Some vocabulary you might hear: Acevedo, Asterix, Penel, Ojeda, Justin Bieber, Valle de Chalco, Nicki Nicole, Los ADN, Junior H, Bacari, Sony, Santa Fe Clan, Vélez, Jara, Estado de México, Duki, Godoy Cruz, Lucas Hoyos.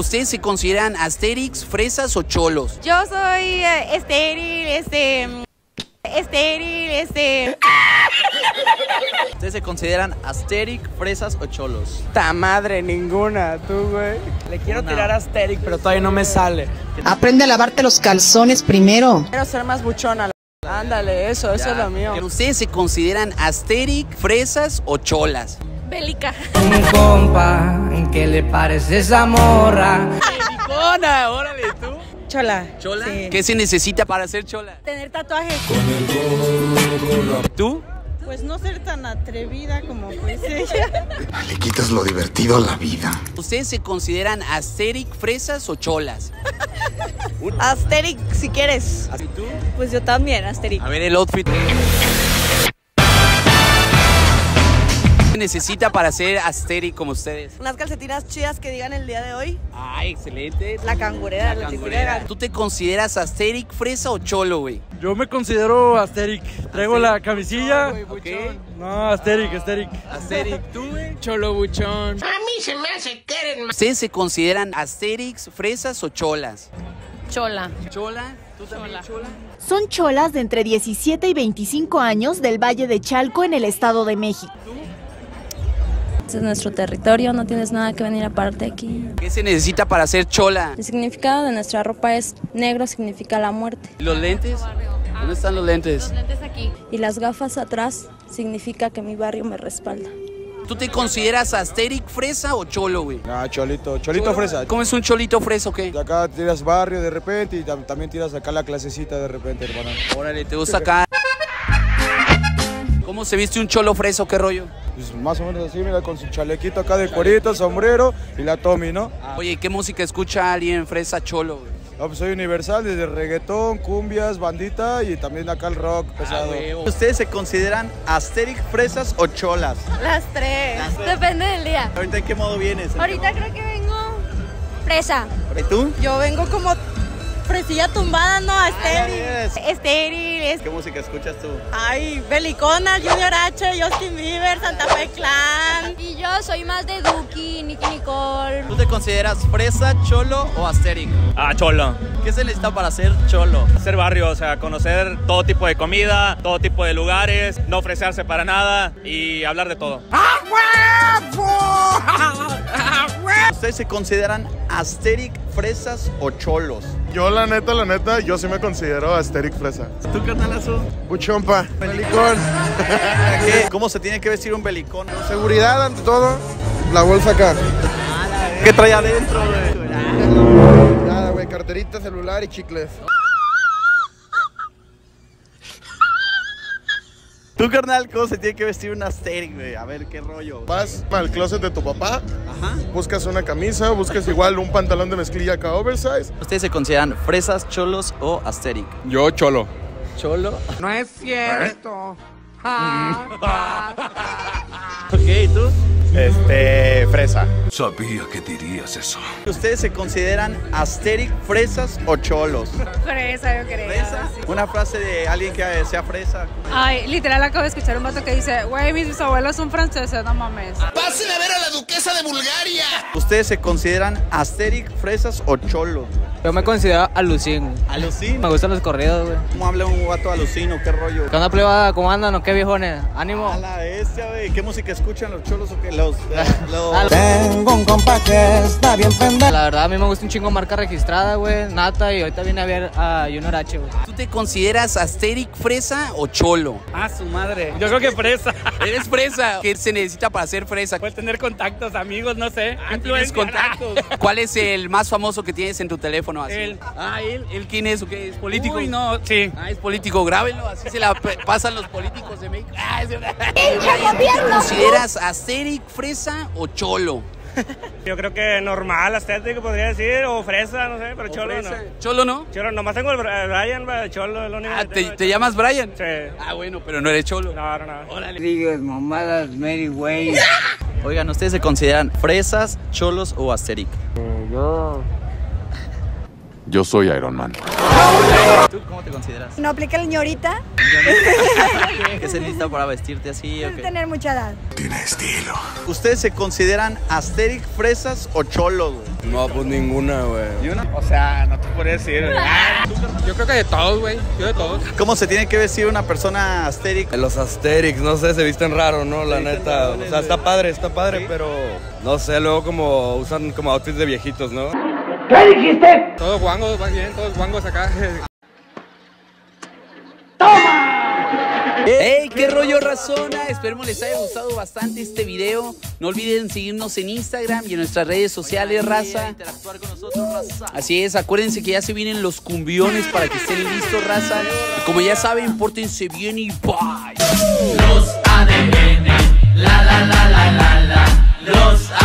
¿ustedes se consideran Asterix, fresas o cholos? Yo soy estéril. ¿Ustedes se consideran Asterix, fresas o cholos? ¡Ta madre, ninguna! Tú, güey. Le quiero tirar Asterix, pero todavía no me sale. Aprende a lavarte los calzones primero. Quiero ser más buchona. Ándale, eso es lo mío. ¿Ustedes se consideran Asterix, fresas o cholas? Bélica. Un compa, ¿qué le parece esa morra? ¡Belicona! ¡Órale, tú! Chola. ¿Chola? Sí. ¿Qué se necesita para ser chola? Tener tatuajes. ¿Tú? Pues no ser tan atrevida como pues ella. Le quitas lo divertido a la vida. ¿Ustedes se consideran Asterix, fresas o cholas? Asterix, si quieres. ¿Y tú? Pues yo también, Asterix. A ver el outfit. Necesita para ser Asterix como ustedes? Unas calcetinas chidas que digan el día de hoy. Ah, excelente. La cangurera, la cangurera. ¿Tú te consideras Asterix, fresa o cholo, güey? Yo me considero Asterix. Traigo la camisilla. No, okay. No, Asterix, Asterix. Asterix, ¿tú, güey? Cholo buchón. A mí se me hace que eres más. ¿Ustedes se consideran Asterix, fresas o cholas? Chola. ¿Chola? ¿Tú también chola? Son cholas de entre 17 y 25 años del Valle de Chalco en el Estado de México. ¿Tú? Es nuestro territorio, no tienes nada que venir aparte aquí. ¿Qué se necesita para ser chola? El significado de nuestra ropa es negro, significa la muerte. ¿Los lentes? ¿Dónde están los lentes? Los lentes aquí. Y las gafas atrás significa que mi barrio me respalda. ¿Tú te consideras Asterix, fresa o cholo, güey? Ah, cholito, cholito fresa. ¿Cómo es un cholito fresa o qué? Acá tiras barrio de repente y también tiras acá la clasecita de repente, hermano. Órale, te gusta acá. ¿Cómo se viste un cholo fresa o qué rollo? Pues más o menos así, mira, con su chalequito acá de cuerito, sombrero y la Tommy, ¿no? Oye, ¿qué música escucha alguien fresa cholo, güey? No, pues soy universal, desde reggaetón, cumbias, bandita y también acá el rock pesado. ¿Ustedes se consideran Asterix, fresas o cholas? Las tres. Las tres, depende del día. ¿Ahorita en qué modo vienes? Ahorita creo que vengo fresa. ¿Y tú? Yo vengo como fresilla tumbada, ¿no? Asterix. Asterix. ¿Qué música escuchas tú? Ay, belicona, Junior H, Justin Bieber, Santa Fe Clan. Y yo soy más de Duki, Nicki Nicole. ¿Tú te consideras fresa, cholo o Asterix? Ah, cholo. ¿Qué se necesita para ser cholo? Hacer barrio, o sea, conocer todo tipo de comida, todo tipo de lugares, no ofrecerse para nada y hablar de todo. ¡Ah, huevo! ¿Ustedes se consideran Asterix, fresas o cholos? Yo la neta, yo sí me considero Asterix fresa. ¿Tú qué tal, Azul? Buchompa. Belicón. ¿Cómo se tiene que vestir un belicón? Seguridad ante todo, la bolsa acá. ¿Qué trae adentro, güey? Nada, güey, carterita, celular y chicles. Tú, carnal, ¿cómo se tiene que vestir un Asterix, güey? A ver, ¿qué rollo? Vas al closet de tu papá, ajá, buscas una camisa, buscas igual un pantalón de mezclilla acá oversize. ¿Ustedes se consideran fresas, cholos o Asterix? Yo, cholo. ¿Cholo? No es cierto. Ok, ¿y tú? Fresa. Sabía que dirías eso. ¿Ustedes se consideran Asterix, fresas o cholos? Fresa, yo creo. ¿Fresa? Sí. Una frase de alguien que sea fresa. Ay, literal acabo de escuchar un vato que dice, güey, mis abuelos son franceses, no mames. ¡Pasen a ver a la duquesa de Bulgaria! ¿Ustedes se consideran Asterix, fresas o cholos? Yo me considero alucín. ¿Alucín? Me gustan los corridos, güey. ¿Cómo habla un vato alucino? ¿Qué rollo? ¿Qué onda, plebada? ¿Cómo andan o qué, viejones? ¡Ánimo! A la bestia, güey. ¿Qué música escuchan los cholos o qué? Tengo un compa que está bien pendejo. La verdad, a mí me gusta un chingo marca registrada, güey. Nata, y ahorita viene a ver a Junior H, güey. ¿Tú te consideras Asterix, fresa o cholo? Ah, su madre. Yo creo que fresa. Eres fresa. ¿Qué se necesita para ser fresa? Puedes tener contactos, amigos, no sé. Ah, ¿tienes contactos? ¿Cuál es el más famoso que tienes en tu teléfono? Así. Él. Ah, él. ¿Él quién es o qué? ¿Es político? Uy, no, sí. Ah, es político. Grábenlo, así se la pasan los políticos de México. Ah, es verdad. ¿Te consideras Asterix, fresa o cholo? Yo creo que normal, Asterix podría decir, o fresa, no sé, pero o cholo fresa. No. ¿Cholo no? Cholo, nomás tengo el Brian, cholo, el único. Ah, ¿te llamas Brian? Sí. Ah, bueno, pero no eres cholo. No, no, no. Órale. Digas mamadas, Mary Way. Oigan, ¿ustedes se consideran fresas, cholos o Asterix? Yo... Yo soy Iron Man. ¿Tú cómo te consideras? No aplica el ñorita. ¿Qué se necesita para vestirte así? Okay. Tener mucha edad. Tiene estilo. ¿Ustedes se consideran Asterix, fresas o cholos, güey? No, pues ninguna, güey. ¿Y una? O sea, no te podría decir. Yo creo que de todos, güey. Yo de todos. ¿Cómo se tiene que vestir una persona Asterix? Los Asterix, no sé, se visten raro, ¿no? La neta. O sea, está padre, ¿sí? Pero no sé, luego como usan como outfits de viejitos, ¿no? ¿Qué dijiste? Todos guangos, van bien, todos guangos acá. ¡Toma! ¡Ey! ¿Qué rollo, razona? Esperemos les haya gustado bastante este video. No olviden seguirnos en Instagram y en nuestras redes sociales, raza. Interactuar con nosotros, raza. Así es, acuérdense que ya se vienen los cumbiones para que estén listos, raza. Y como ya saben, pórtense bien y bye. Los ADN, la la la la la la, los ADN.